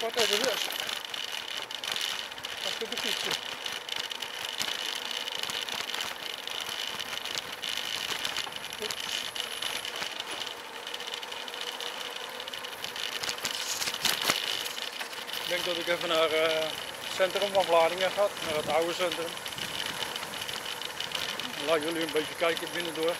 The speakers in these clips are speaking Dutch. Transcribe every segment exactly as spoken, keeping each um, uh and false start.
Wat is er dus? Dat is de fietsen. Ik denk dat ik even naar uh, het centrum van Vlaardingen ga, naar het oude centrum. Laat jullie een beetje kijken binnendoor.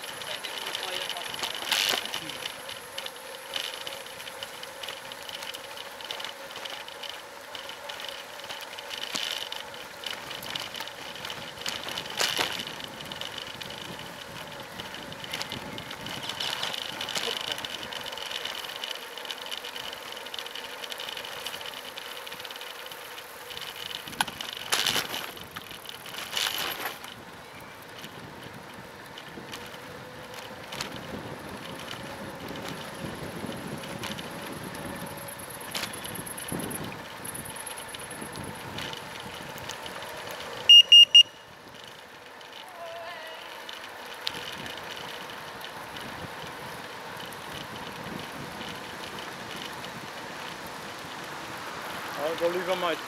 Ik wil liever mij. Ik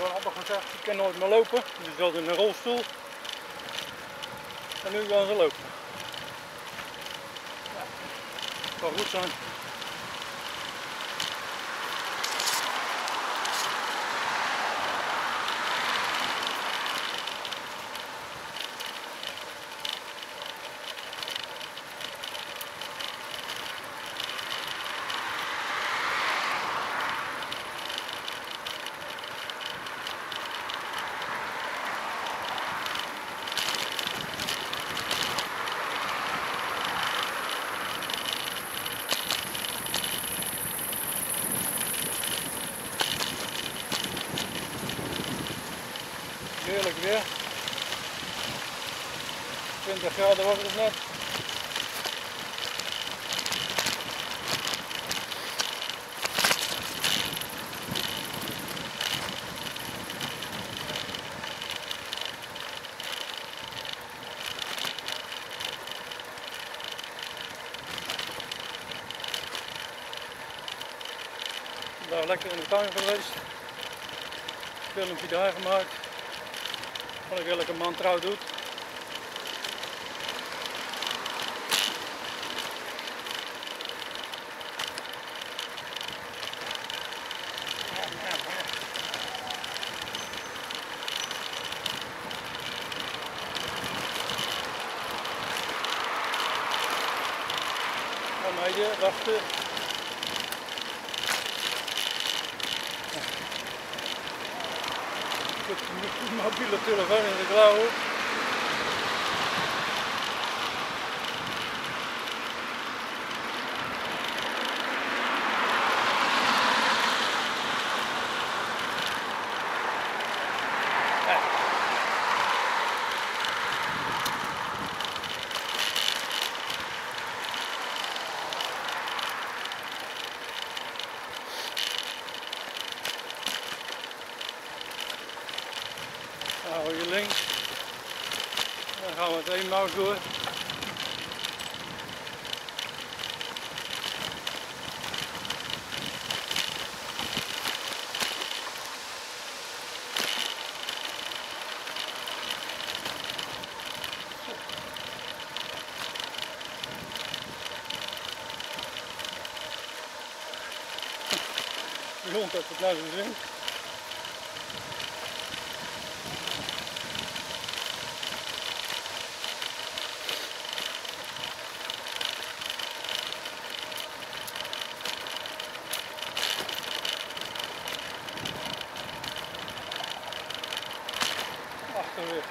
had altijd gezegd, ik kan nooit meer lopen, dus dat in een rolstoel. En nu gaan ze lopen. Ja, dat kan goed zijn. Heerlijk weer. twintig graden was het net. Ik ben daar lekker in de tuin geweest. Een filmpje daar gemaakt. Wat ik elke man trouw doet. Kom mee, je wachten. Ik heb de mobiele telefoon in de klauwen. Ja. Dan hou je links, dan gaan we het eenmaal door. De grond heeft het nou zo zin. Weer.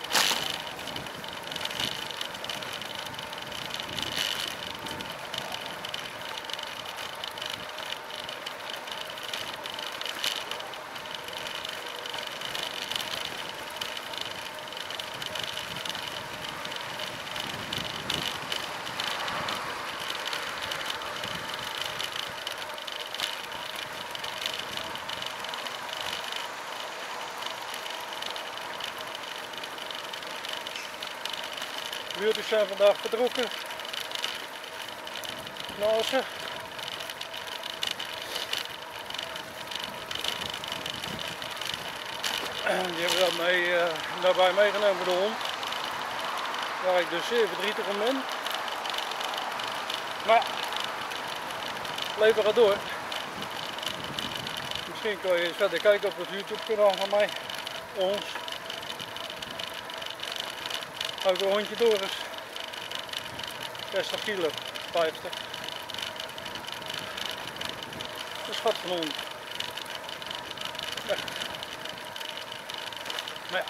Muurtjes zijn vandaag verdronken. Glazen. En die hebben dat mee, uh, daarbij meegenomen de hond. Waar ik dus zeer verdrietig om ben. Maar het leven gaat door. Misschien kan je eens verder kijken op het YouTube kanaal van mij. Ons. Ook een hondje door is. zestig kilo. vijftig. Een schat van hond. Echt. Maar ja.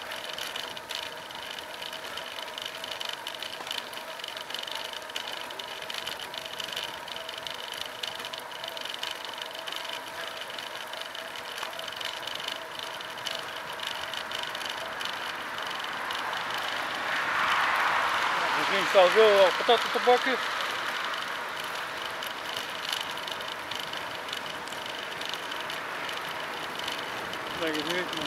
Misschien staat wel wat patatten te bakken. Denk ik niet, maar...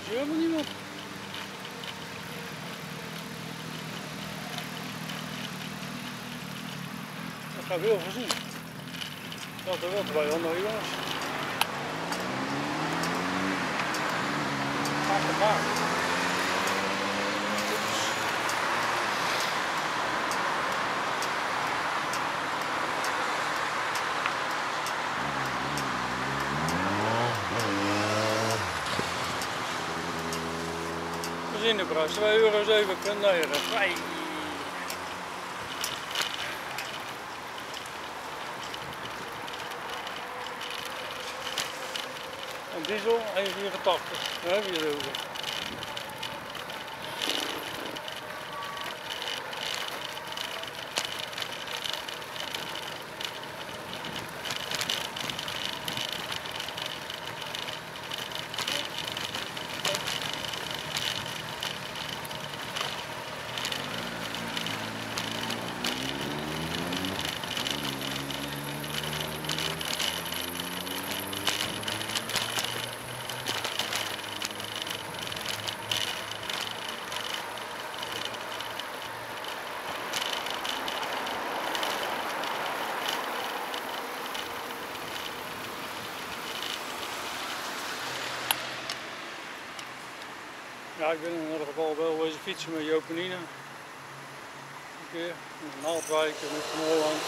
Is er helemaal niemand? Dat gaat wel gezien. Dat er wel bij andere jongens. Maar. We zien de prijs, twee euro zeven punt negen. Hey. Een diesel, één komma vierentachtig. Daar heb je het over. Ja, ik ben in ieder geval wel wezen fietsen met Jopenine. Een keer, met Naaldwijk en met Van Holland.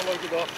Een leuke dag.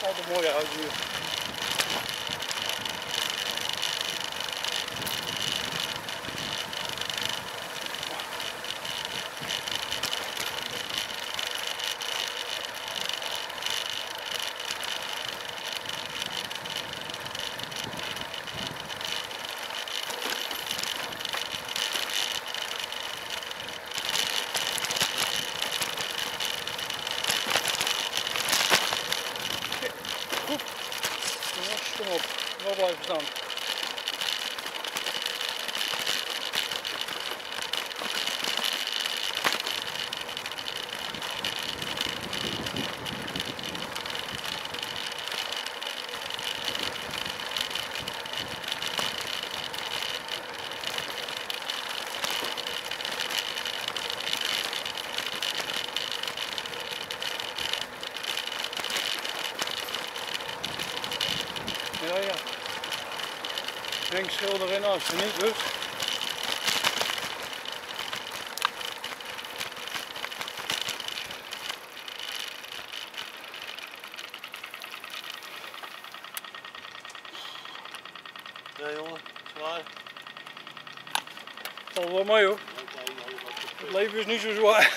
Wat een mooie huis hier. blijven staan. Ja, ja. Denk schilder in als je niet lust. Ja jongen, zwaar. Valt wel mee hoor. Het leven is niet zo zwaar.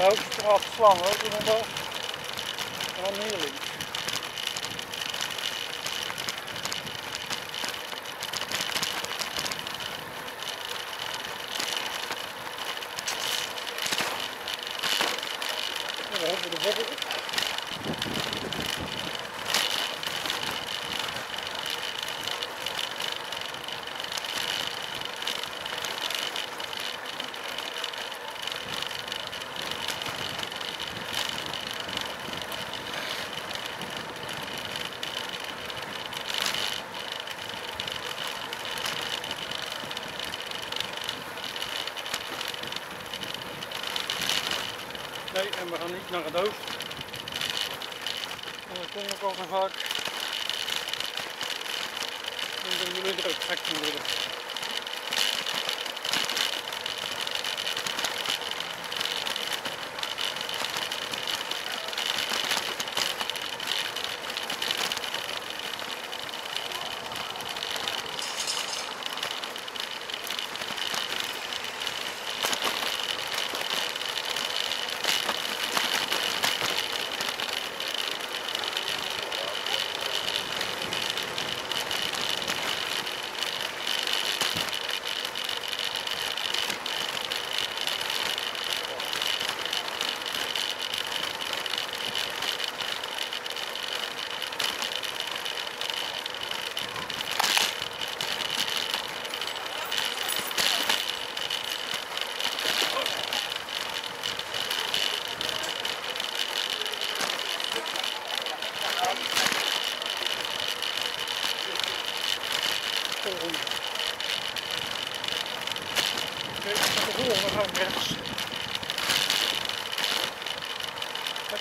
Hoogstraat slang hoor, die nog wel. En dan hier links. Ja, daar hebben we de bobbel. Nee, en we gaan niet naar het hoofd. En dat kom ik al zo vaak. Dan doen jullie er ook gek van worden. Rechts. Dat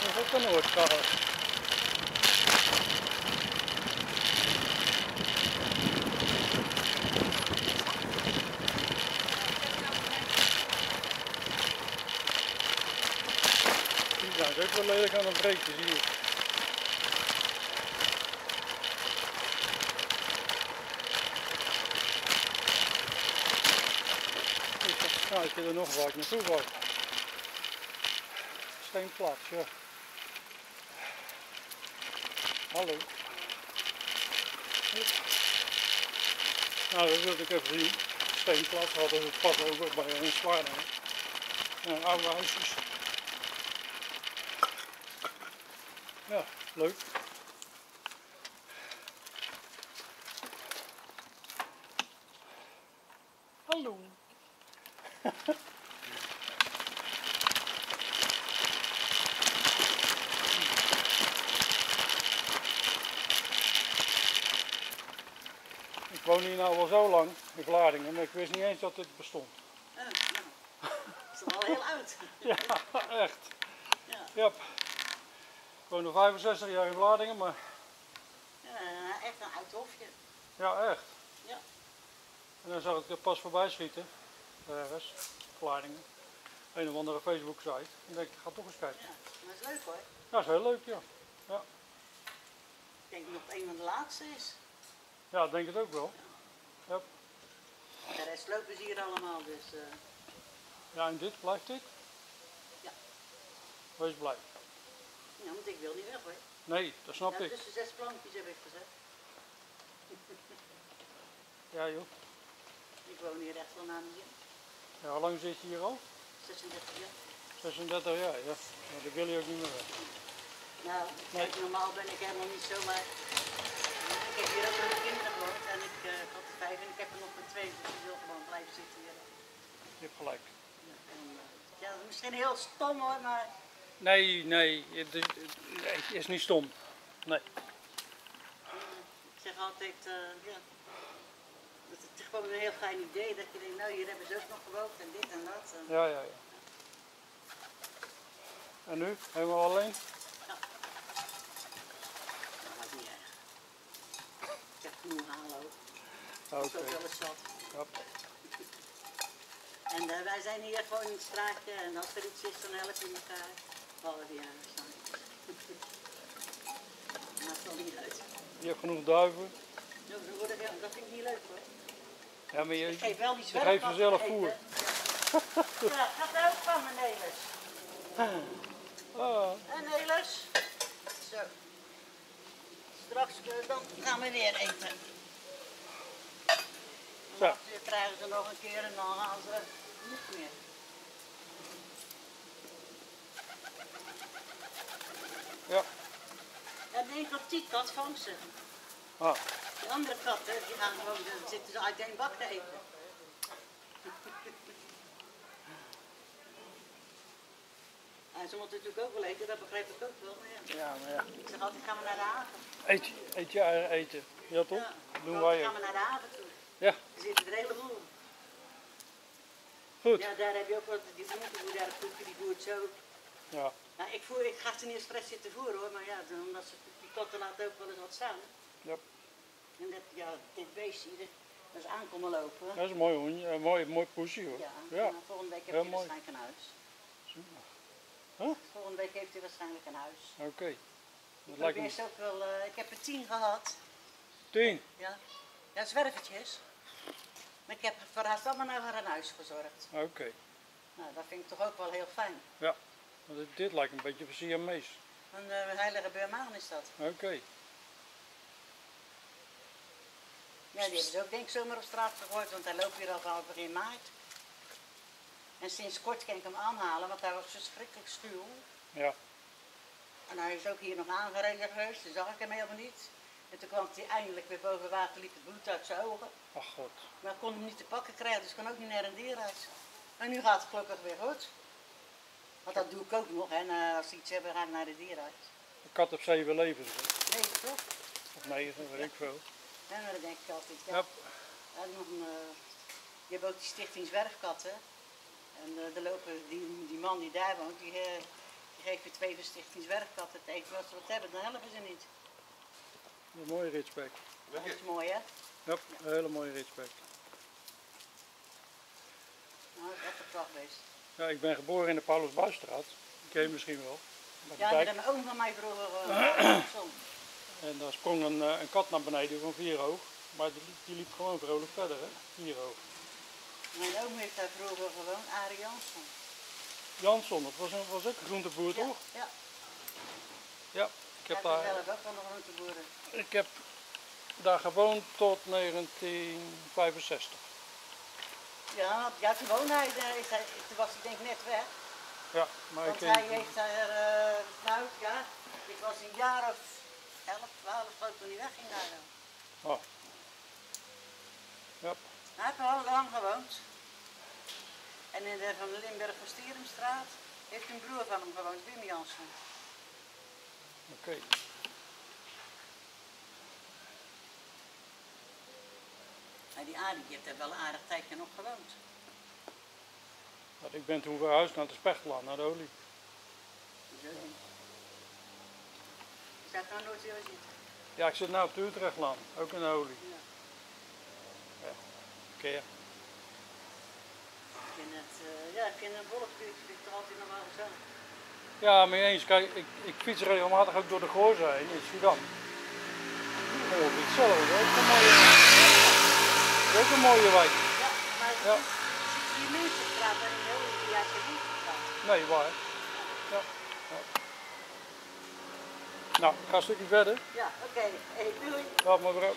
is ook een Noordkarrel. Dat is ook wel lelijk aan het breekje, zie je. Dus dat schuitje er nog vaak naartoe gaat. Steenplaats, ja. Hallo. Nou, dat wilde ik even zien. Steenplaats hadden we het pad over bij ons zwaarder. En oude huisjes. Ja, leuk. Hallo. Ik Ik woon hier nou al zo lang in Vlaardingen, maar ik wist niet eens dat het bestond. Uh, nou, is het al heel oud. Ja, echt. Ja. Yep. Ik woon al vijfenzestig jaar in Vlaardingen, maar... Uh, echt een oud hofje. Ja, echt. Ja. En dan zag ik er pas voorbij schieten, ergens, Vlaardingen. Een of andere Facebook site. En dan denk ik, ga toch eens kijken. Ja, dat is leuk hoor. Ja, dat is heel leuk, ja. Ja. Ik denk dat het een van de laatste is. Ja, ik denk het ook wel. Ja. Yep. De rest lopen ze hier allemaal, dus... Uh... Ja, en dit blijft dit? Ja. Wees blij. Ja, want ik wil niet weg hoor. Nee, dat snap ja, ik. Tussen zes plankjes heb ik gezet. Ja joh. Ik woon hier echt wel na hier. Ja, hoe lang zit je hier al? zesendertig jaar. zesendertig jaar, ja. Maar dat wil je ook niet meer weg. Nou, kijk, nee. Normaal ben ik helemaal niet zomaar... Ik heb hier ook nog kinderen gehoord en ik uh, had er vijf en ik heb er nog een twee, dus ik wil gewoon blijven zitten hier. Je hebt gelijk. Ja, en, uh, ja, dat is misschien heel stom hoor, maar... Nee, nee, het is, het is niet stom. Nee. Ik zeg altijd, uh, ja, het is gewoon een heel fijn idee dat je denkt, nou hier hebben ze ook nog gewoond en dit en dat. En... Ja, ja, ja. En nu? Helemaal alleen? Hallo. Dat is ook wel eens wat. Ja. En uh, wij zijn hier gewoon in het straatje en als er iets is dan helpen we elkaar. Vallen die aan de zand. Dat maakt wel niet uit. Je hebt genoeg duiven. Ja, dat vind ik niet leuk hoor. Ja, maar je, ik geef wel die zwerfpakken. Je geeft jezelf voer. Ja, gaat er ook van, Nelis. Oh. En Nelis. Zo. Straks dan gaan we weer eten. Dan krijgen ze nog een keer en dan gaan ze niet meer. Ja. Ja, de een kat, die kat vangt ze. Ah. De andere katten die gaan gewoon, dan zitten ze uit één bak te eten. En ze moeten natuurlijk ook wel eten, dat begrijp ik ook wel. Ja, ja maar ja. Ik zeg altijd, gaan we naar de haven. Eet je, eet je eieren eten. Ja toch? Ja, doen wij gaan we naar de haven toe. Ja. Er zitten er een heleboel. Goed. Ja, daar heb je ook wat, die boer, daar koeken, die boert zo. Ja. Nou, ik, voer, ik ga ze niet eens pres zitten voeren hoor, maar ja, omdat ze, die katten laten ook wel eens wat staan. Ja. En dat, ja, dit beest hier, dat is aankomen lopen. Dat is een mooi hondje, een mooi, mooi poesje hoor. Ja, ja. En volgende week heb je waarschijnlijk een huis. Super. Huh? Volgende week heeft hij waarschijnlijk een huis. Oké. Okay. Ik, me... ook wel, uh, ik heb er tien gehad. Tien? Ja. Ja, zwervertjes. Maar ik heb voor haar allemaal naar een huis gezorgd. Oké. Okay. Nou, dat vind ik toch ook wel heel fijn. Ja. Want dit lijkt een beetje op Siamees. Een uh, heilige Burmaan is dat. Oké. Okay. Ja, die hebben ze ook denk ik zomaar op straat gegooid, want hij loopt hier al vanaf begin maart. En sinds kort kan ik hem aanhalen, want hij was verschrikkelijk schuw. Ja. En hij is ook hier nog aangereden geweest, toen zag ik hem helemaal niet. En toen kwam hij eindelijk weer boven water, liep het bloed uit zijn ogen. Ach god. Maar ik kon hem niet te pakken krijgen, dus ik kon ook niet naar een dierhuis. En nu gaat het gelukkig weer goed. Want dat doe ik ook nog, en uh, als ze iets hebben, ga ik naar de dierhuis. Een kat op zeven levens. Negen toch? Of negen, weet ik veel. Ja, maar dat denk ik altijd. Ja. Yep. En nog een, uh, je hebt ook die stichting Zwerfkatten. En de, de loper, die, die man die daar woont, die, die geeft weer twee verstichtingswerkkatten tegen. Als ze wat hebben, dan helpen ze niet. Een mooie ritsbek. Dat is mooi hè? Ja, een hele mooie ritsbek. Nou, dat is echt een prachtbeest. Ja, ik ben geboren in de Paulus Buisstraat. Die ken je misschien wel. Ja, dat is oom van mij vroeger. Uh, en daar sprong een, een kat naar beneden van vier hoog. Maar die, die liep gewoon vrolijk verder hè, vier hoog. Mijn oom heeft daar vroeger gewoon Arie Jansson. Jansson, dat was, een, was ook een groenteboer toch? Ja, ja. Ja, ik heb daar... zelf ook van de groenteboeren. Ik heb daar gewoond tot negentien vijfenzestig. Ja, ja toen woonde hij, toen was hij denk ik net weg. Ja, maar want ik... Want hij in... heeft daar, uh, nou ja, ik was een jaar of elf, twaalf groot toen hij wegging daar dan. Oh. Ja. Hij heeft al lang gewoond. En in de van de Limburg van Stierumstraat heeft een broer van hem gewoond, Wim Jansen. Oké. Okay. Maar die Arie heeft daar wel een aardig tijdje nog gewoond. Want ik ben toen verhuisd naar de Spechtelaan, naar de olie. Ja. Ik zat nou nooit weer zitten. Ja, ik zit nu op de Utrechtlaan, ook in de olie. Ja. Ja, verkeer. Ik vind het, uh, ja, ik vind een bolletbuurt, ik vind het altijd normaal gezellig. Ja, maar eens, kijk, ik, ik fiets regelmatig ook door de Goorze heen in Sudan. Oh, dat is hetzelfde, dat is een mooie, dat is ook een mooie wijk. Ja, maar ja. Je Mensenstraat en een heel die jaar je niet gaat. Nee, waar. Ja. Ja. Nou, ik ga een stukje verder. Ja, oké. Okay. Hey, doei. Laat maar bro.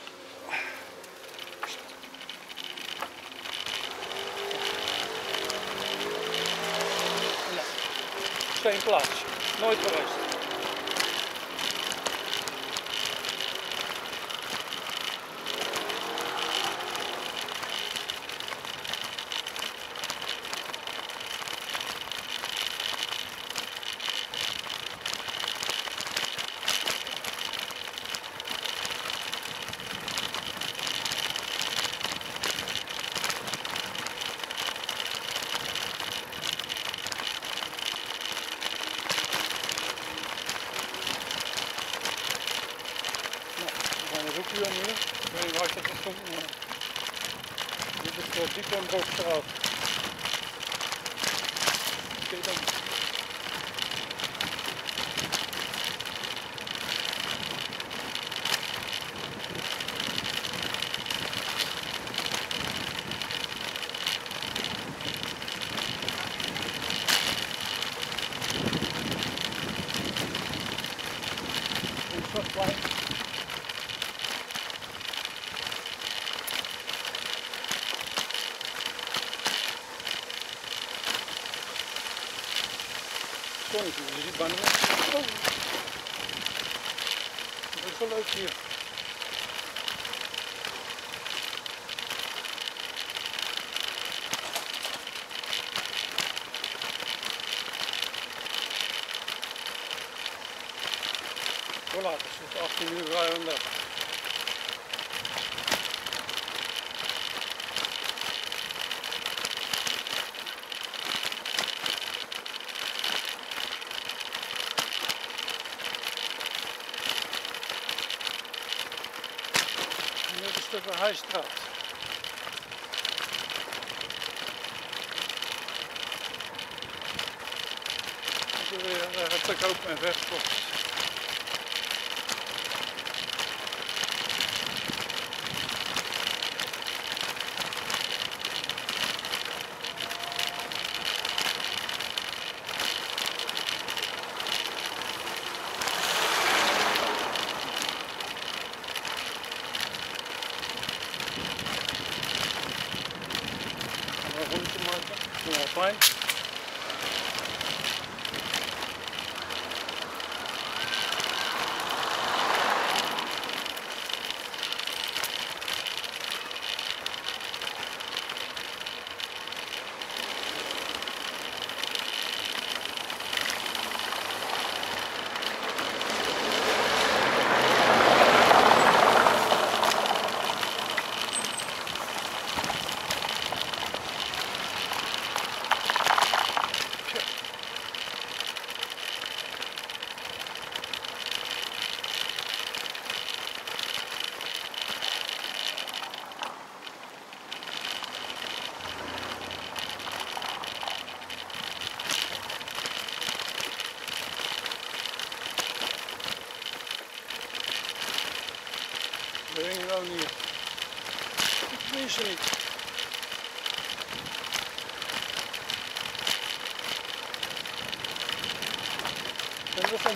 Steenplaats. Nooit geweest. Oh. Dat is wel leuk hier. Hoe laat is het? achttien uur vijfendertig. Huisstraat. Dat is weer te koop en verkocht.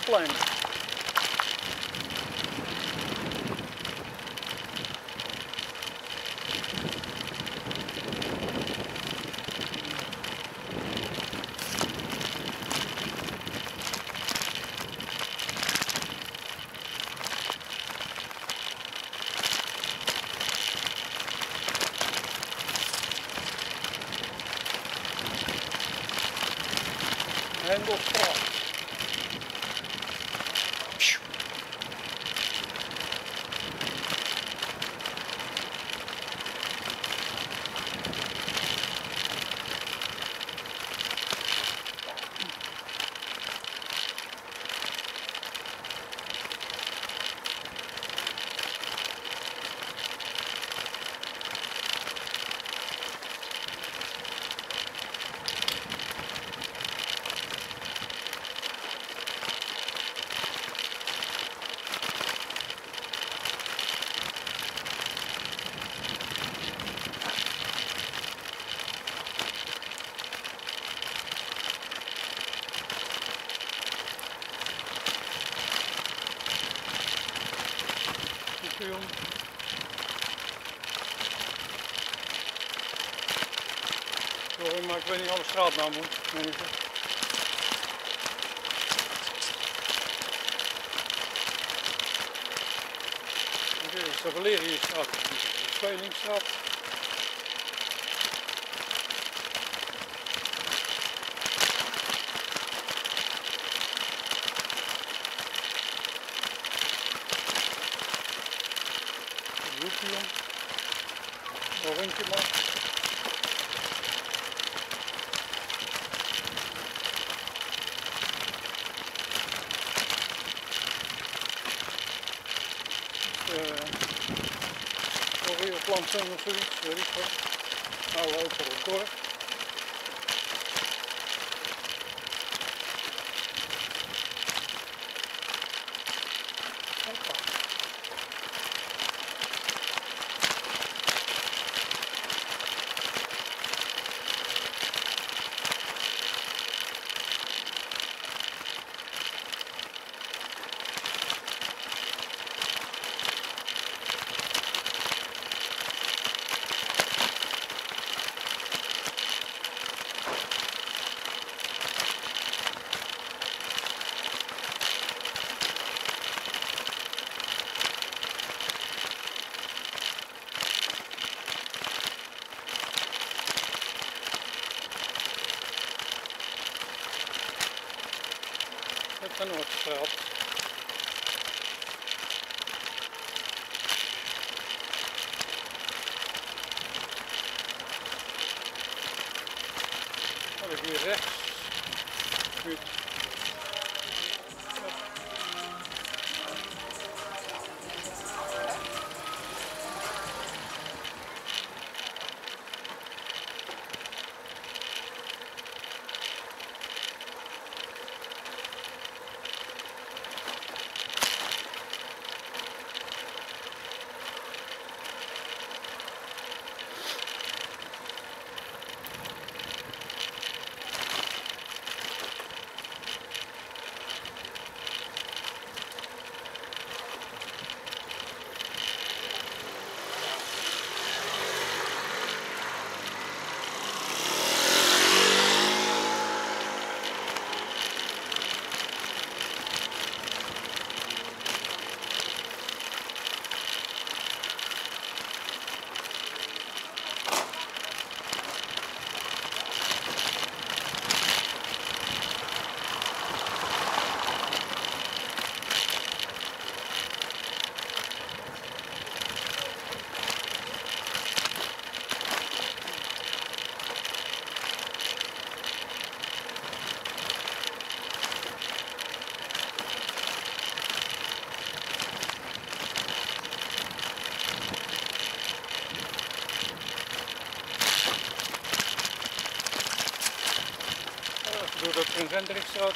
Plein. Hendelstraat. maar ik weet niet alle straatnaam moet. Nee, oké, dus de Valeriusstraat, de Spelingstraat. Een hoekje om, een rondje maar. Planten of zoiets, weet ik wat. Nou, we lopen op korf. Hoppa. De Noordstraat. Wat heb ik hier rechts? Goed. Door de Prins-Hendrikstraat.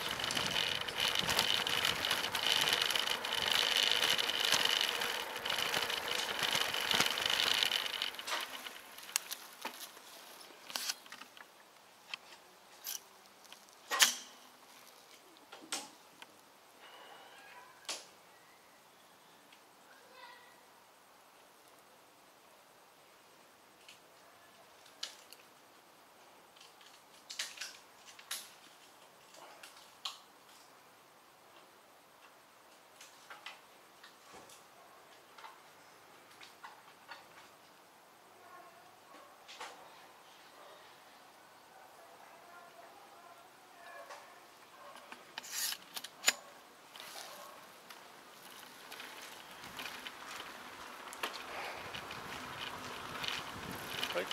Kijk.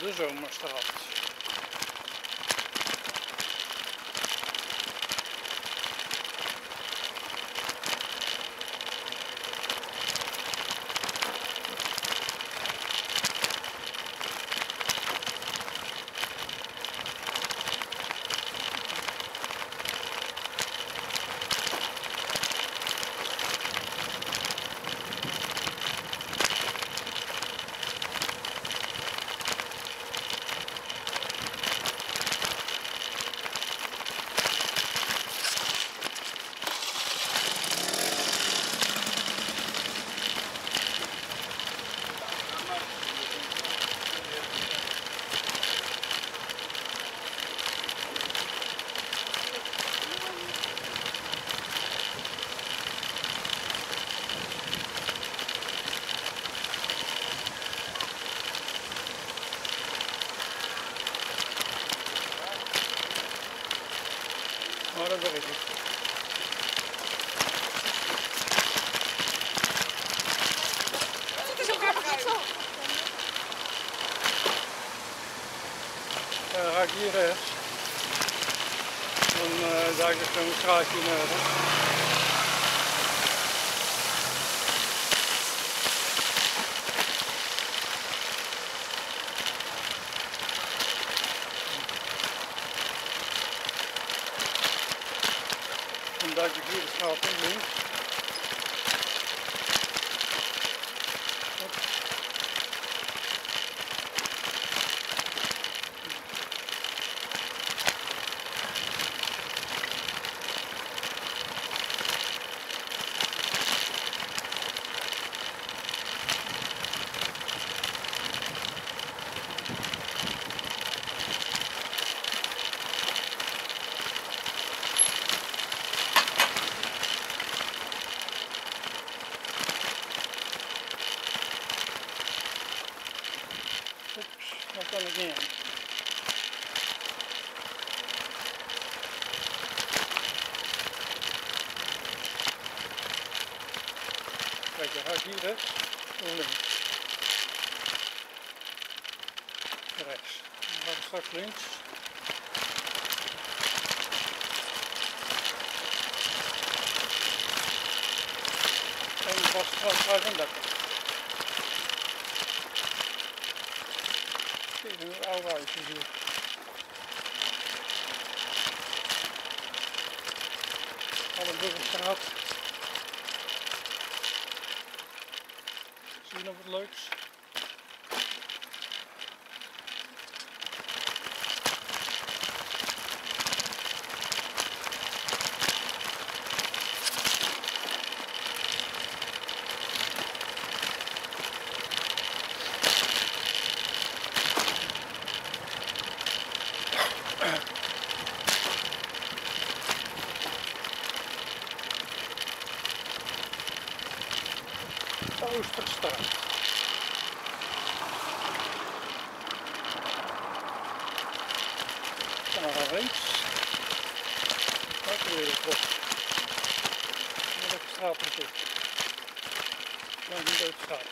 De Zomerstraat. Het is ook echt zo. Ja, dan ga ik hier rechts. Dan uh, daar is zo'n straatje naar. Dan duik ik hier de straat in links. Daar kan ik niet in. Kijk, dan ga ik hier rechts en links. Rechts. Dan gaan we straks links. En dan was het straks een dak. Kijk, een oude huisje hier. Al een burgerstraat. Zie je nog wat leuks? Oosterstraat. Dan gaan we links. Kijk weer de kop. En de straat naartoe. Dan een leuke straat.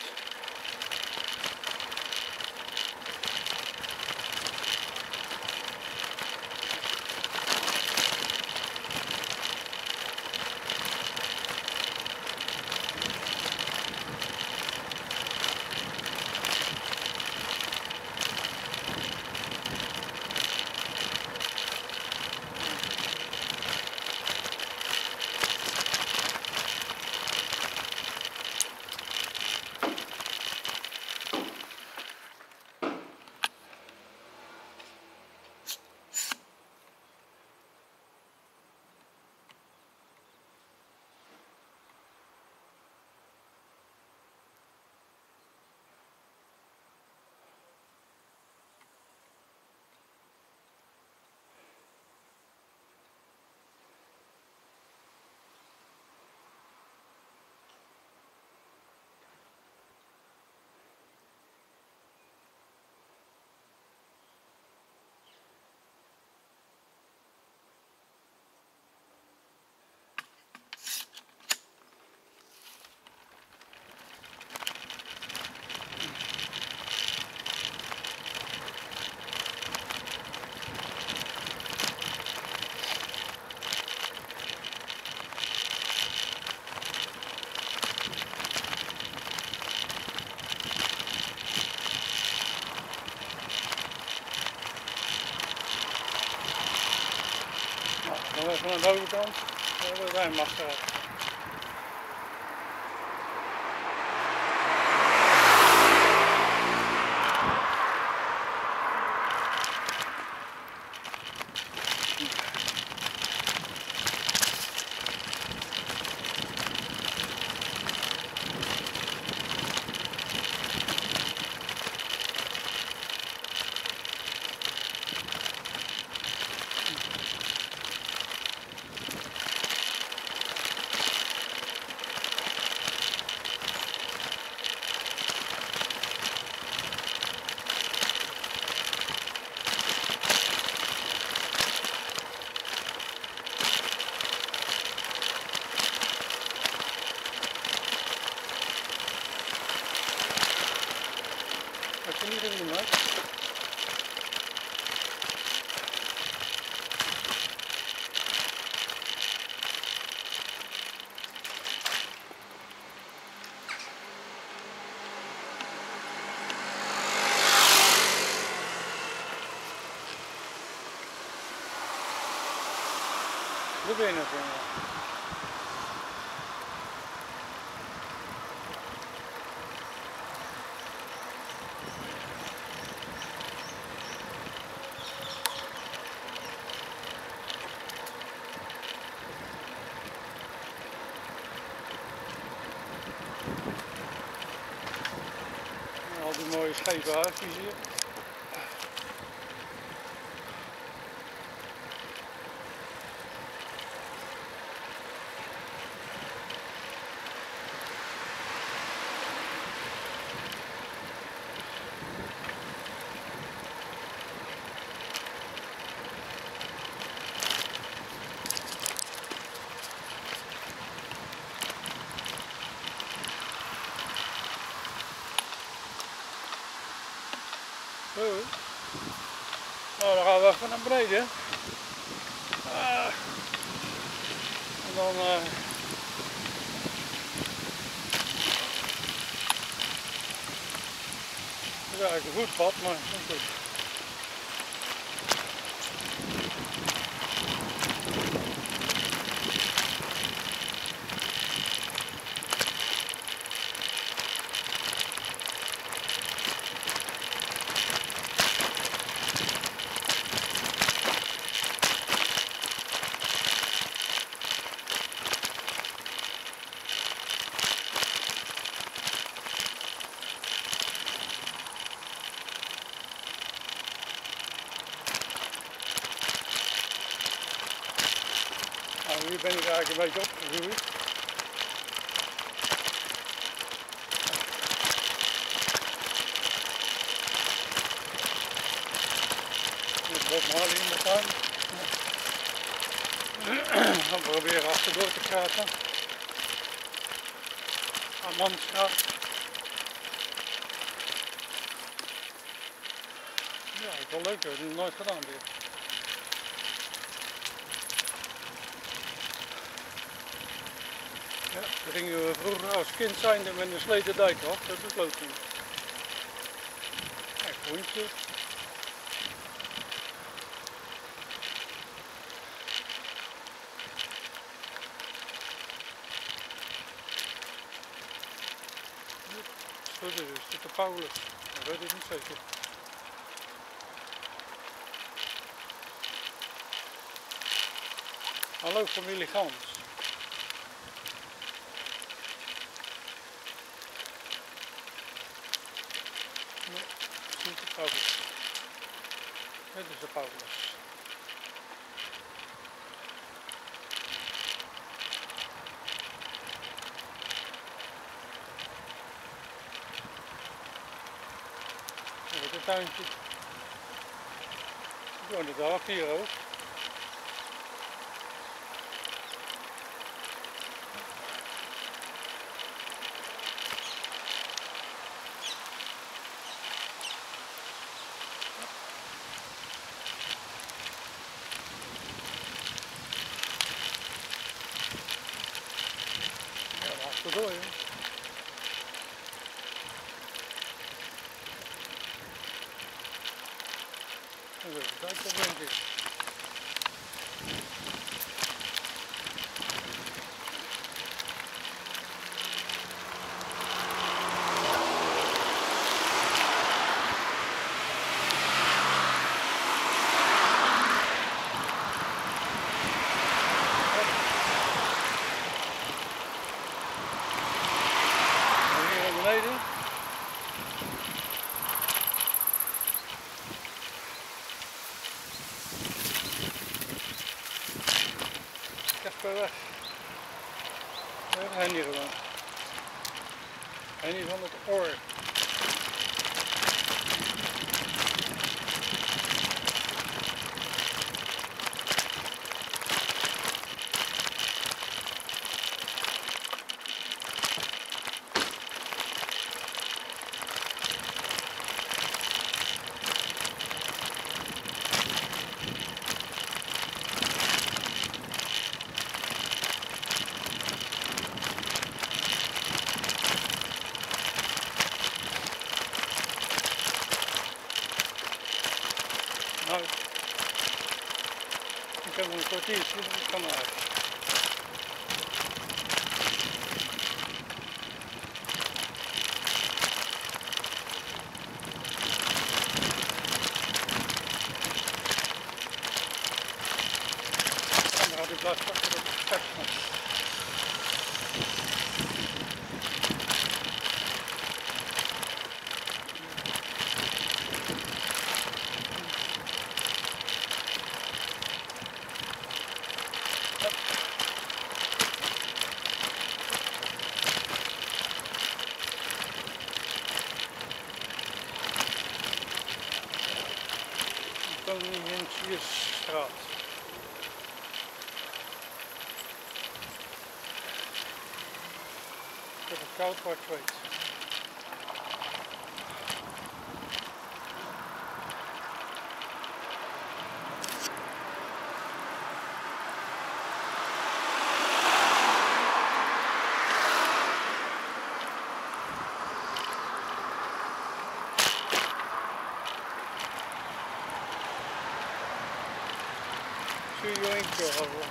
Dan gaan we naar de overkant, naar de Rijnmachtstraat. Bu da en azından. Al die mooie scheve haakjes hier. Goed. Nou, dan gaan we even naar beneden. Uh, en dan uh, dat is eigenlijk een goed pad, maar niet goed. Hier ben ik eigenlijk een beetje opgegroeid. Met Bob Marley in de tuin. Dan proberen achterdoor te kruipen. Amandstraat. Ja, dat is wel leuk, dat heb ik nooit gedaan dit. Ja, daar gingen we vroeger als kind zijnde met een sletendijk af, dat is leuk niet. Kijk, groentjes. Zo is het, de pauwelen, dat weet ik niet zeker. Hallo familie Gans. Dit is de Paulus. Dit is een tuintje. Ik woon het af hier ook. Door, hè? En zo, dat is denk ik. Weg. En hier gewoon. En hier van het oor. het is, dus het kan uit. Dan had ik last pakken dat het straks was. Straat. Ik heb het koud, maar ik weet. Two yoinker holes.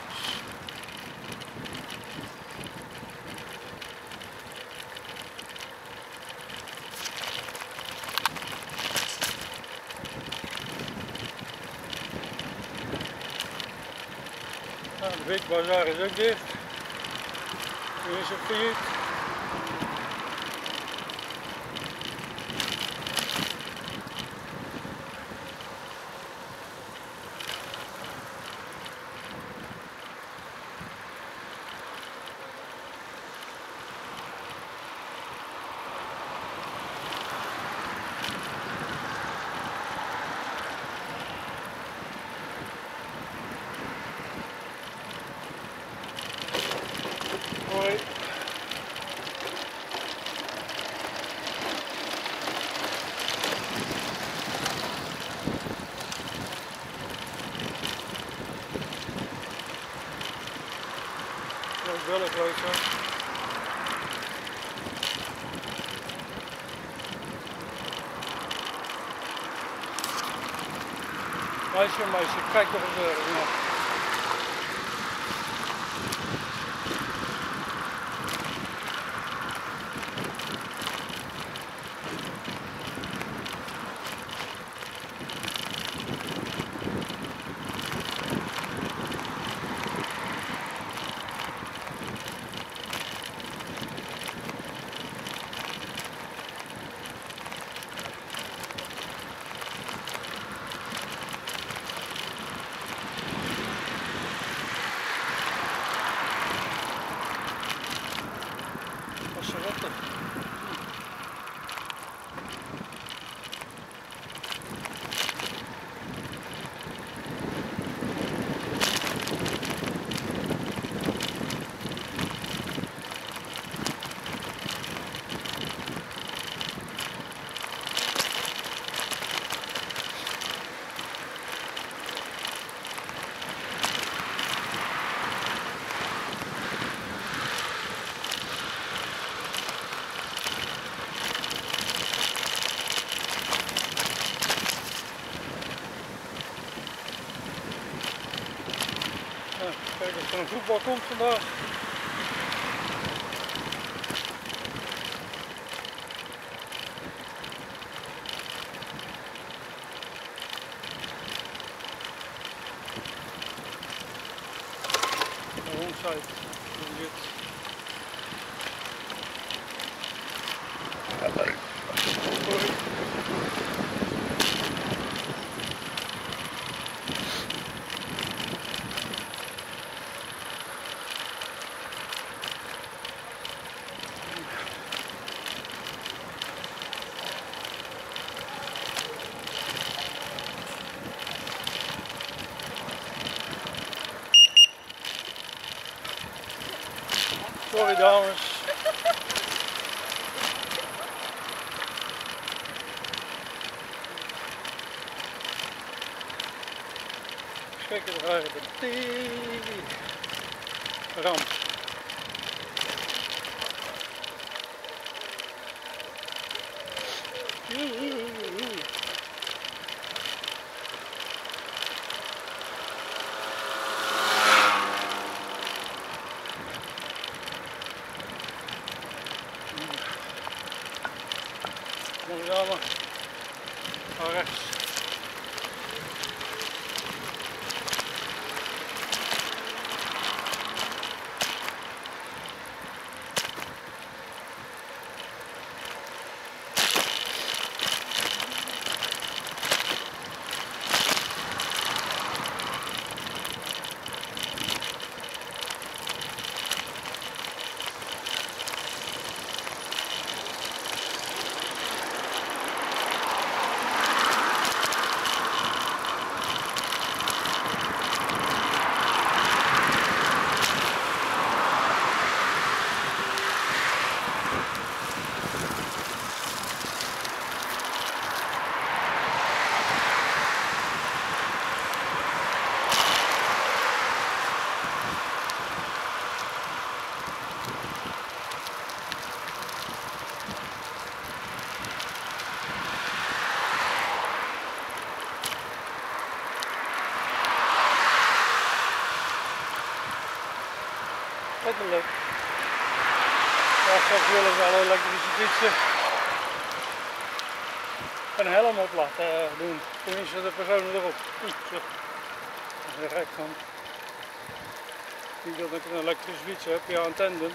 Nou, de weekbazaar is ook dicht. Nu is het failliet. Wel leuk hoor. Meisje, meisje, kijk toch eens ergens naar. Kijk of er een voetbal komt vandaag. De hondheid in dit. Sorry. Sorry dames. Schrikken de rare rams. hier allemaal naar rechts. Leuk. Ja, straks willen ze alle elektrische fietsen een helm op laten doen. Tenminste de personen erop. Dat is er gek van. Niet dat ik een elektrische fiets heb, ja een tandem.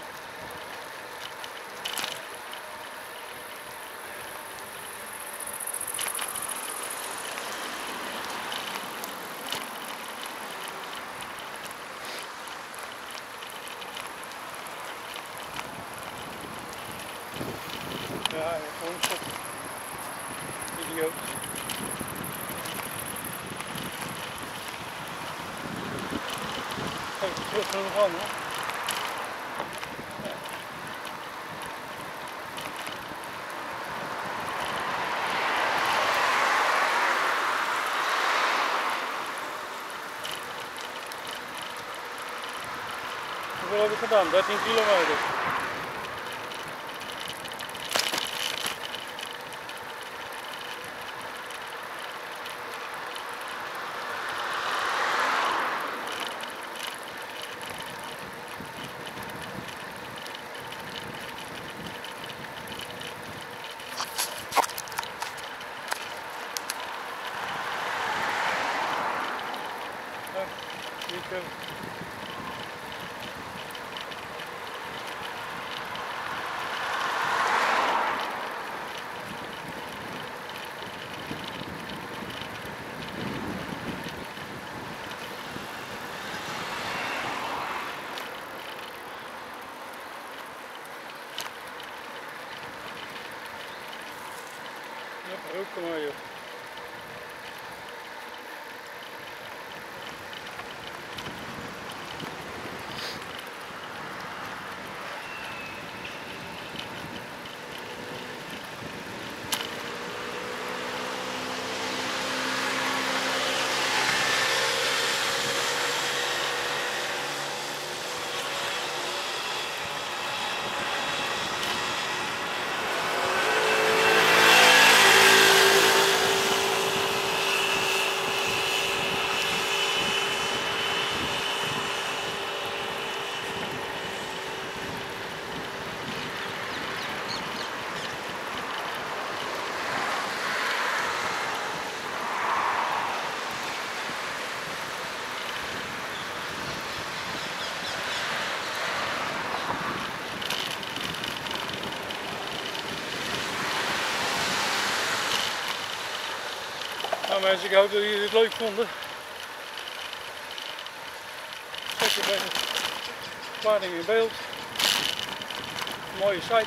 Ja, gewoon stop. Idioot. Kijk, terug naar de gang, hoor. Hoeveel heb ik gedaan? dertien kilometer. Thank you. Ja, ook maar joh. Nou mensen, ik hoop dat jullie het leuk vonden. Zeker bij de Vlaarding in beeld. Een mooie site. Ik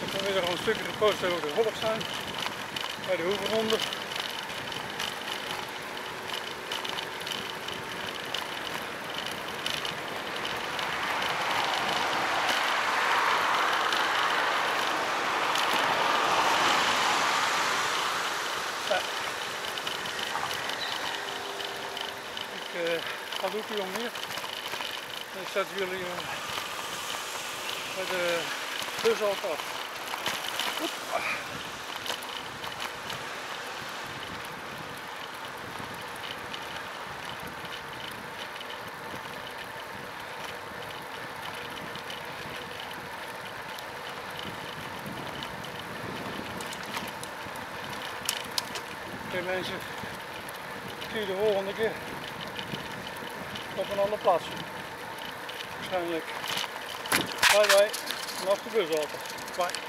heb vanmiddag al een stukje gepost over de Hollig zijn. Bij de hoevenhonden. Wat doet die jongen hier? Dan zetten jullie uh, met de bus al af. bezig. Die de volgende keer op een andere plaats zien. Waarschijnlijk. Bye bye. Vanaf de bus altijd. Bye.